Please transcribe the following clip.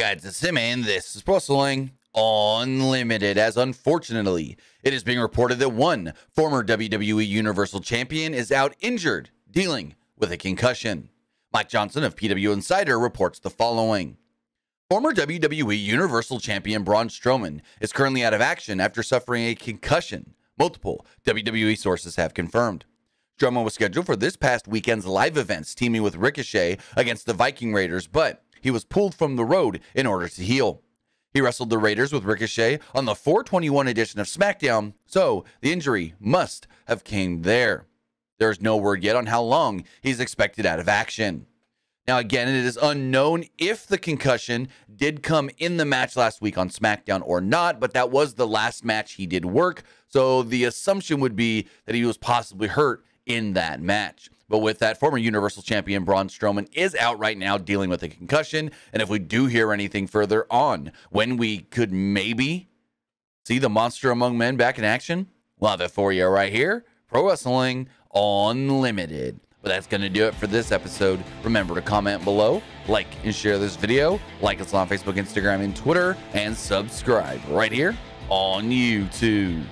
guys, it's Tim, and this is Pro Wrestling Unlimited, as unfortunately, it is being reported that one former WWE Universal Champion is out injured, dealing with a concussion. Mike Johnson of PW Insider reports the following. Former WWE Universal Champion Braun Strowman is currently out of action after suffering a concussion, multiple WWE sources have confirmed. Strowman was scheduled for this past weekend's live events, teaming with Ricochet against the Viking Raiders, but he was pulled from the road in order to heal. He wrestled the Raiders with Ricochet on the 4/21 edition of SmackDown, so the injury must have came there. There is no word yet on how long he's expected out of action. Now, again, it is unknown if the concussion did come in the match last week on SmackDown or not, but that was the last match he did work, so the assumption would be that he was possibly hurt in that match. But with that, former Universal Champion Braun Strowman is out right now dealing with a concussion, and if we do hear anything further on when we could maybe see the monster among men back in action, we'll have it for you right here, Pro Wrestling Unlimited. But that's going to do it for this episode. Remember to comment below, like and share this video, like us on Facebook, Instagram, and Twitter, and subscribe right here on YouTube.